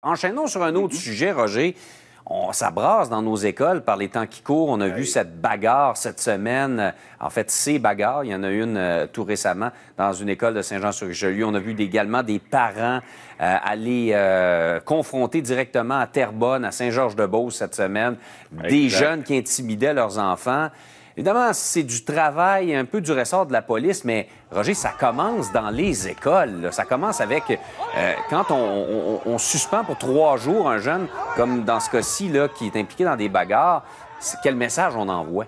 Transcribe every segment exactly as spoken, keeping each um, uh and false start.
Enchaînons sur un autre mm-hmm. sujet, Roger. On, ça brasse dans nos écoles par les temps qui courent. On a hey. vu cette bagarre cette semaine. En fait, ces bagarres. Il y en a une euh, tout récemment dans une école de Saint-Jean-sur-Richelieu. On a vu également des parents euh, aller euh, confronter directement à Terrebonne, à Saint-Georges-de-Beauce cette semaine, exact. des jeunes qui intimidaient leurs enfants. Évidemment, c'est du travail, un peu du ressort de la police, mais, Roger, ça commence dans les écoles, là. Ça commence avec... Euh, quand on, on, on suspend pour trois jours un jeune, comme dans ce cas-ci, là, qui est impliqué dans des bagarres, quel message on envoie?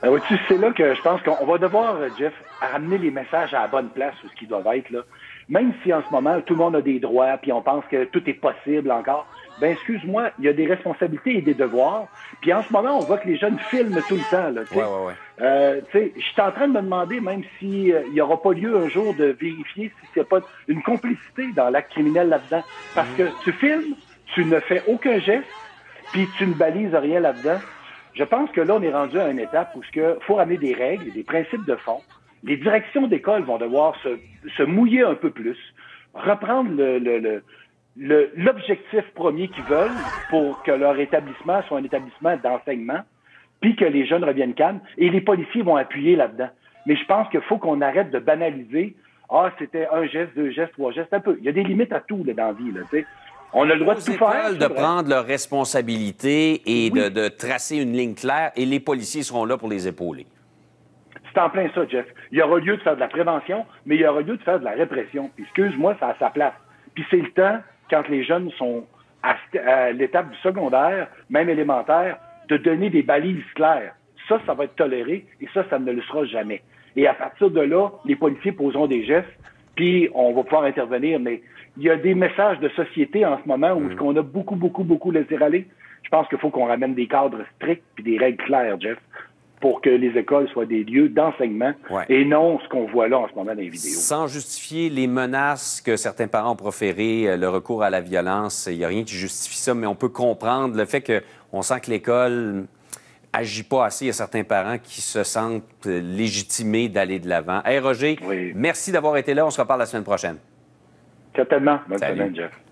Ben, vois-tu, c'est là que je pense qu'on va devoir, Jeff, ramener les messages à la bonne place où ce qu'ils doivent être, là. Même si, en ce moment, tout le monde a des droits, puis on pense que tout est possible encore... Ben excuse-moi, il y a des responsabilités et des devoirs. Puis en ce moment, on voit que les jeunes filment tout le temps. Tu sais, ouais, ouais, ouais. euh, je suis en train de me demander, même s'il n'y aura pas lieu un jour de vérifier si c'est pas une complicité dans l'acte criminel là-dedans. Parce mmh. que tu filmes, tu ne fais aucun geste, puis tu ne balises rien là-dedans. Je pense que là, on est rendu à une étape où il faut ramener des règles, des principes de fond. Les directions d'école vont devoir se, se mouiller un peu plus, reprendre le... le, le l'objectif premier qu'ils veulent pour que leur établissement soit un établissement d'enseignement, puis que les jeunes reviennent calmes, et les policiers vont appuyer là-dedans. Mais je pense qu'il faut qu'on arrête de banaliser « Ah, c'était un geste, deux gestes, trois gestes, un peu. » Il y a des limites à tout là, dans la vie, là, tu sais. On a le droit de tout faire. de prendre leurs responsabilités et oui. de, de tracer une ligne claire, et les policiers seront là pour les épauler. C'est en plein ça, Jeff. Il y aura lieu de faire de la prévention, mais il y aura lieu de faire de la répression. Puis, excuse-moi, ça a sa place. Puis c'est le temps... quand les jeunes sont à, à l'étape du secondaire, même élémentaire, de donner des balises claires. Ça, ça va être toléré et ça, ça ne le sera jamais. Et à partir de là, les policiers poseront des gestes, puis on va pouvoir intervenir. Mais il y a des messages de société en ce moment où mmh. on a beaucoup, beaucoup, beaucoup laissé aller. Je pense qu'il faut qu'on ramène des cadres stricts puis des règles claires, Jeff, pour que les écoles soient des lieux d'enseignement ouais. et non ce qu'on voit là en ce moment dans les vidéos. Sans justifier les menaces que certains parents ont proférées, le recours à la violence, il n'y a rien qui justifie ça, mais on peut comprendre le fait qu'on sent que l'école n'agit pas assez. Il y a certains parents qui se sentent légitimés d'aller de l'avant. Hey Roger, oui. merci d'avoir été là. On se reparle la semaine prochaine. Certainement. Bonne semaine, Jeff.